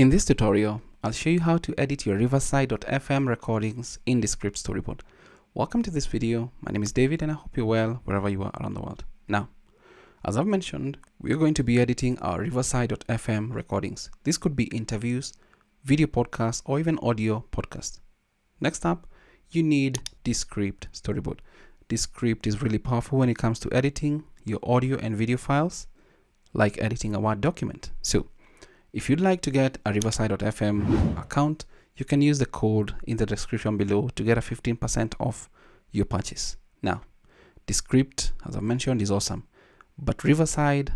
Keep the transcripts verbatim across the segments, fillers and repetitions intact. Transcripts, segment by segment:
In this tutorial, I'll show you how to edit your Riverside dot F M recordings in Descript Storyboard. Welcome to this video. My name is David and I hope you're well wherever you are around the world. Now, as I've mentioned, we're going to be editing our Riverside dot F M recordings. This could be interviews, video podcasts, or even audio podcasts. Next up, you need Descript Storyboard. Descript is really powerful when it comes to editing your audio and video files, like editing a Word document. So, if you'd like to get a Riverside dot F M account, you can use the code in the description below to get a fifteen percent off your purchase. Now, Descript, as I mentioned, is awesome, but Riverside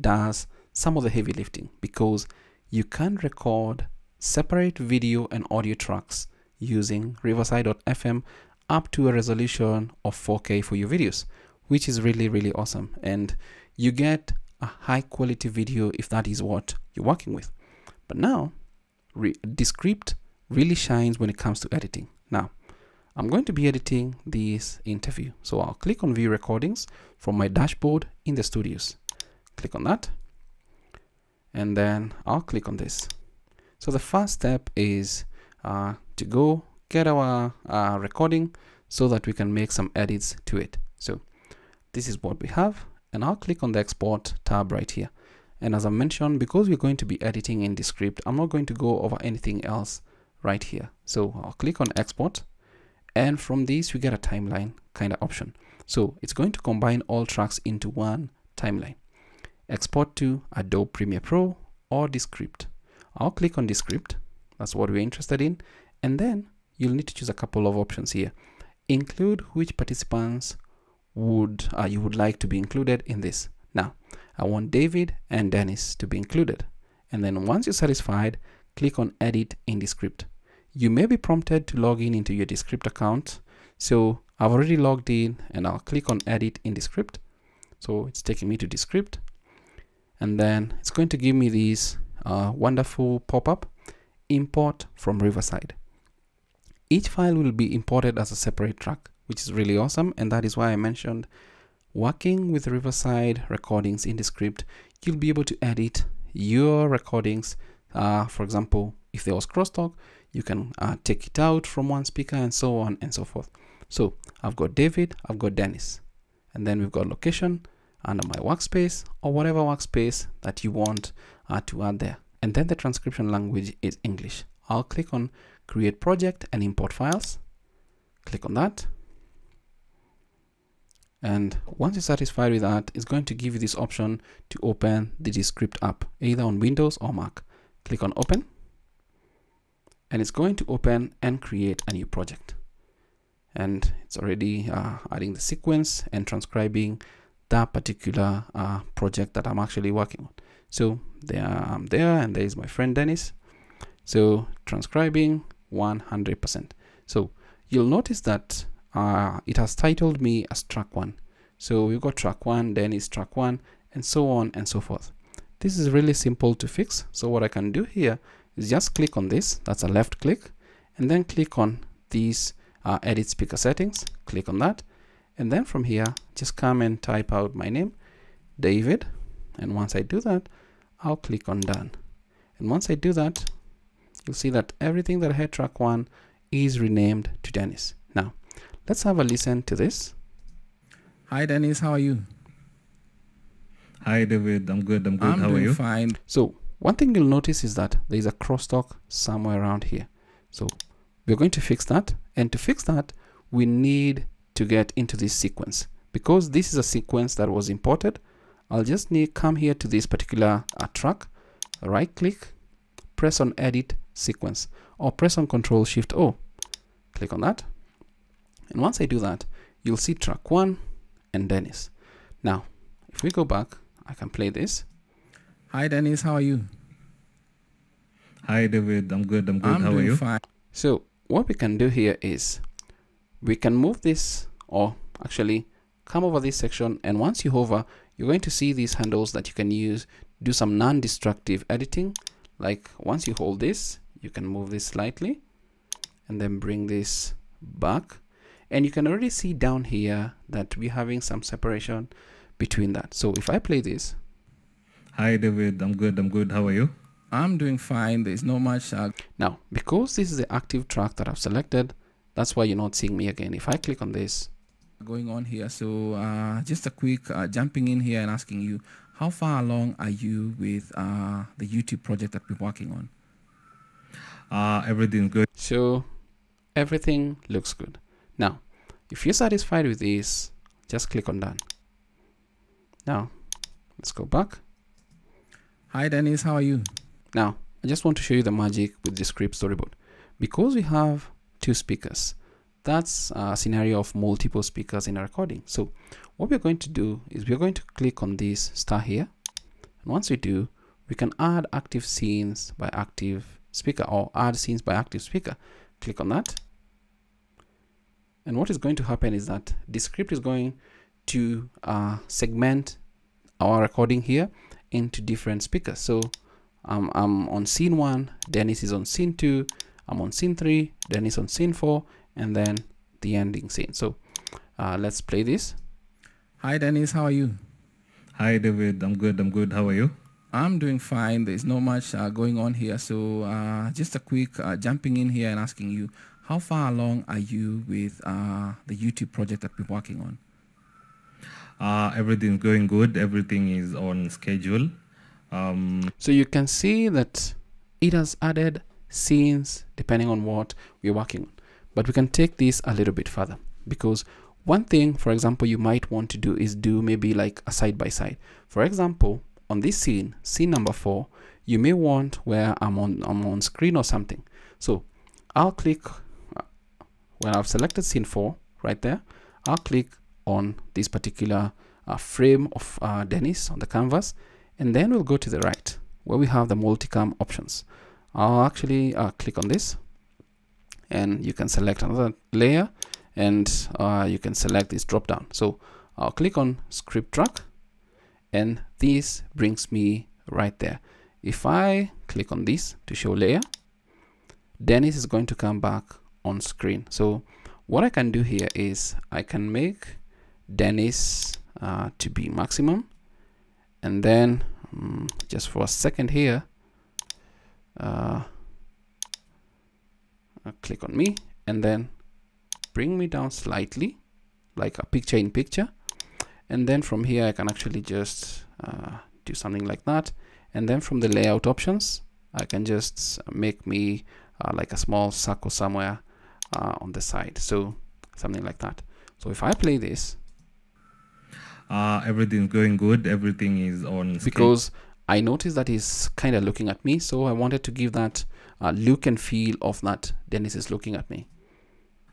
does some of the heavy lifting because you can record separate video and audio tracks using Riverside dot F M up to a resolution of four K for your videos, which is really, really awesome. And you get a high quality video if that is what you're working with. But now, Re Descript really shines when it comes to editing. Now, I'm going to be editing this interview. So I'll click on View Recordings from my dashboard in the studios. Click on that. And then I'll click on this. So the first step is uh, to go get our uh, recording so that we can make some edits to it. So this is what we have. And I'll click on the Export tab right here. And as I mentioned, because we're going to be editing in Descript, I'm not going to go over anything else right here. So I'll click on Export. And from this, we get a timeline kind of option. So it's going to combine all tracks into one timeline. Export to Adobe Premiere Pro or Descript. I'll click on Descript. That's what we're interested in. And then you'll need to choose a couple of options here. Include which participants would uh, you would like to be included in this. Now, I want David and Dennis to be included. And then once you're satisfied, click on Edit in Descript. You may be prompted to log in into your Descript account. So I've already logged in and I'll click on Edit in Descript. So it's taking me to Descript. And then it's going to give me this uh, wonderful pop-up, Import from Riverside. Each file will be imported as a separate track, which is really awesome. And that is why I mentioned working with Riverside recordings in Descript, you'll be able to edit your recordings. Uh, for example, if there was crosstalk, you can uh, take it out from one speaker and so on and so forth. So I've got David, I've got Dennis, and then we've got location under my workspace or whatever workspace that you want uh, to add there. And then the transcription language is English. I'll click on Create Project and Import Files. Click on that. And once you're satisfied with that, it's going to give you this option to open the Descript app, either on Windows or Mac. Click on Open. And it's going to open and create a new project. And it's already uh, adding the sequence and transcribing that particular uh, project that I'm actually working on. So there I'm there, and there's my friend Dennis. So transcribing one hundred percent. So you'll notice that Uh, it has titled me as track one. So we've got track one, then it's track one, and so on and so forth. This is really simple to fix. So what I can do here is just click on this. That's a left click. And then click on these uh, edit speaker settings. Click on that. And then from here, just come and type out my name, David. And once I do that, I'll click on Done. And once I do that, you'll see that everything that I had track one is renamed to Dennis. Now, let's have a listen to this. Hi, Dennis. How are you? Hi, David. I'm good. I'm good. I'm how doing are you? Fine. So one thing you'll notice is that there is a crosstalk somewhere around here. So we're going to fix that. And to fix that, we need to get into this sequence. Because this is a sequence that was imported, I'll just need come here to this particular uh, track, right click, press on Edit Sequence, or press on Control Shift O. Click on that. And once I do that, you'll see track one and Dennis. Now, if we go back, I can play this. Hi, Dennis. How are you? Hi, David. I'm good. I'm good. I'm how doing are you? Fine. So what we can do here is we can move this, or actually come over this section. And once you hover, you're going to see these handles that you can use, do some non-destructive editing. Like once you hold this, you can move this slightly and then bring this back. And you can already see down here that we're having some separation between that. So if I play this. Hi, David. I'm good. I'm good. How are you? I'm doing fine. There's not much. Uh... Now, because this is the active track that I've selected, that's why you're not seeing me again. If I click on this, going on here. So uh, just a quick uh, jumping in here and asking you, how far along are you with uh, the YouTube project that we're working on? Uh, everything's good. So everything looks good. Now, if you're satisfied with this, just click on done. Now, let's go back. Hi, Dennis. How are you? Now, I just want to show you the magic with Descript Storyboard. Because we have two speakers, that's a scenario of multiple speakers in a recording. So what we're going to do is we're going to click on this star here. And once we do, we can add active scenes by active speaker or add scenes by active speaker. Click on that. And what is going to happen is that Descript is going to uh, segment our recording here into different speakers. So um, I'm on scene one, Dennis is on scene two, I'm on scene three, Dennis on scene four, and then the ending scene. So uh, let's play this. Hi, Dennis. How are you? Hi, David. I'm good. I'm good. How are you? I'm doing fine. There's not much uh, going on here. So uh, just a quick uh, jumping in here and asking you, how far along are you with uh, the YouTube project that we're working on? Uh, everything's going good. Everything is on schedule. Um, so you can see that it has added scenes depending on what we're working on. But we can take this a little bit further, because one thing, for example, you might want to do is do maybe like a side by side. For example, on this scene, scene number four, you may want where I'm on, I'm on screen or something. So I'll click when I've selected scene four right there. I'll click on this particular uh, frame of uh, Dennis on the canvas, and then we'll go to the right where we have the multicam options. I'll actually uh, click on this. And you can select another layer, and uh, you can select this drop down. So I'll click on script track, and this brings me right there. If I click on this to show layer, Dennis is going to come back on screen. So what I can do here is I can make Dennis uh, to be maximum, and then um, just for a second here, uh, I'll click on me and then bring me down slightly like a picture in picture, and then from here I can actually just uh, do something like that, and then from the layout options I can just make me uh, like a small circle somewhere uh, on the side, so something like that. So if I play this, uh, everything's going good, everything is on screen. Because I noticed that he's kind of looking at me, so I wanted to give that uh, look and feel of that Dennis is looking at me.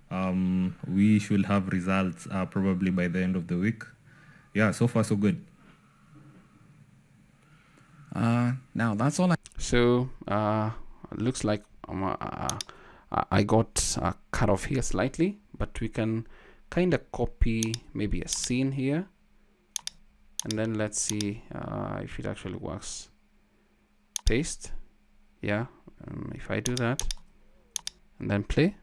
Um, we should have results uh, probably by the end of the week. Yeah, so far so good. Uh, now that's all. I so uh, looks like um, uh, I got uh, cut off here slightly, but we can kind of copy maybe a scene here. And then let's see uh, if it actually works. Paste. Yeah, um, if I do that and then play.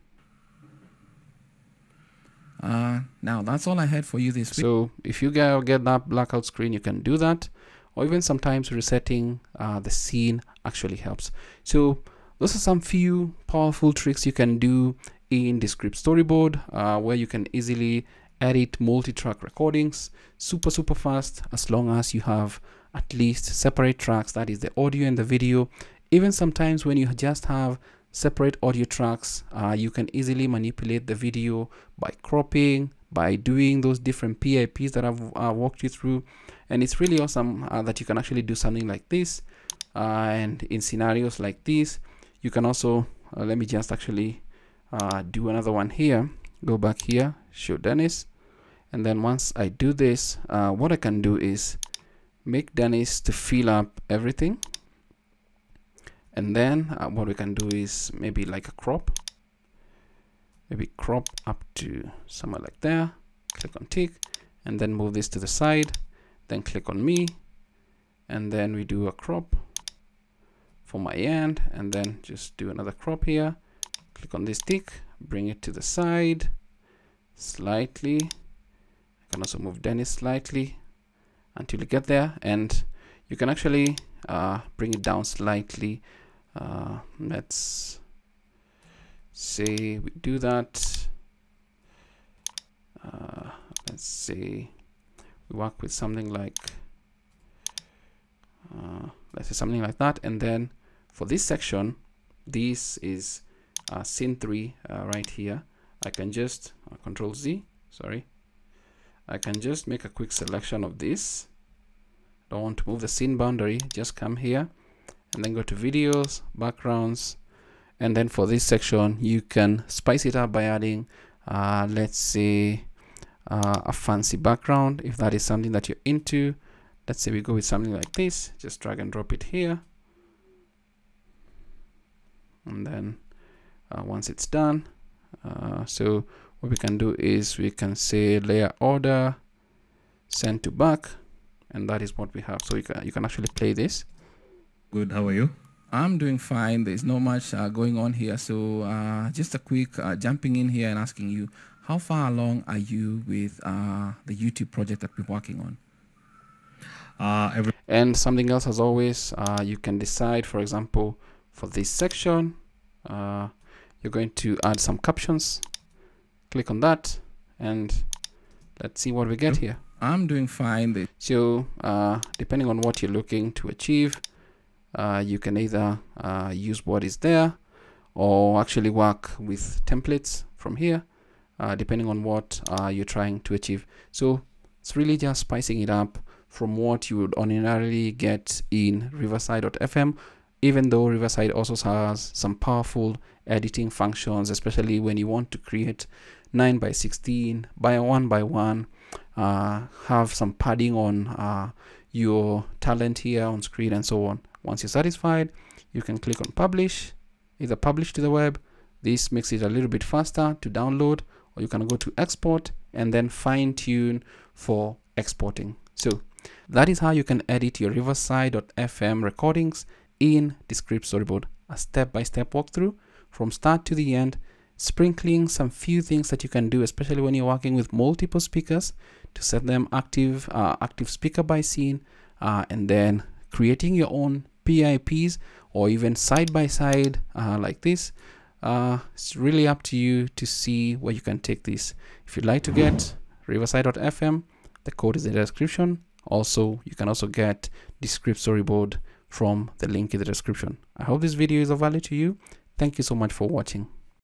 Uh, now that's all I had for you this week. So if you get that blackout screen, you can do that. Or even sometimes resetting uh, the scene actually helps. So those are some few powerful tricks you can do in Descript Storyboard uh, where you can easily edit multi-track recordings super super fast, as long as you have at least separate tracks, that is the audio and the video. Even sometimes when you just have separate audio tracks, uh, you can easily manipulate the video by cropping, by doing those different P I Ps that I've uh, walked you through. And it's really awesome uh, that you can actually do something like this, uh, and in scenarios like this you can also uh, let me just actually uh, do another one here. Go back here, show Dennis, and then once I do this, uh, what I can do is make Dennis to fill up everything, and then uh, what we can do is maybe like a crop, maybe crop up to somewhere like there, click on tick, and then move this to the side, then click on me, and then we do a crop for my end, and then just do another crop here, click on this tick, bring it to the side slightly. I can also move Dennis slightly until you get there, and you can actually uh, bring it down slightly. Uh, let's say we do that. Uh, let's say we work with something like uh, let's say something like that, and then for this section, this is uh, scene three uh, right here. I can just uh, control Z, sorry. I can just make a quick selection of this. Don't want to move the scene boundary, just come here and then go to videos, backgrounds, and then for this section you can spice it up by adding uh, let's say uh, a fancy background if that is something that you're into. Let's say we go with something like this, just drag and drop it here, and then uh, once it's done, uh, so what we can do is we can say layer order, send to back, and that is what we have. So you can, you can actually play this. Good, how are you? I'm doing fine. There's not much uh, going on here. So uh, just a quick uh, jumping in here and asking you, how far along are you with uh, the YouTube project that we're working on? Uh, every and something else as always, uh, you can decide, for example, for this section, uh, you're going to add some captions. Click on that and let's see what we get here. I'm doing fine. So uh, depending on what you're looking to achieve, uh, you can either uh, use what is there or actually work with templates from here, uh, depending on what uh, you're trying to achieve. So it's really just spicing it up from what you would ordinarily get in Riverside dot F M, even though Riverside also has some powerful editing functions, especially when you want to create nine by sixteen by one by one, uh, have some padding on uh, your talent here on screen and so on. Once you're satisfied, you can click on publish, either publish to the web. This makes it a little bit faster to download, or you can go to export and then fine tune for exporting. So that is how you can edit your Riverside dot F M recordings in Descript Storyboard, a step-by-step walkthrough from start to the end, sprinkling some few things that you can do, especially when you're working with multiple speakers, to set them active, uh, active speaker by scene, uh, and then creating your own P I Ps or even side-by-side uh, like this. Uh, it's really up to you to see where you can take this. If you'd like to get Riverside dot F M, the code is in the description. Also, you can also get Descript Storyboard from the link in the description. I hope this video is of value to you. Thank you so much for watching.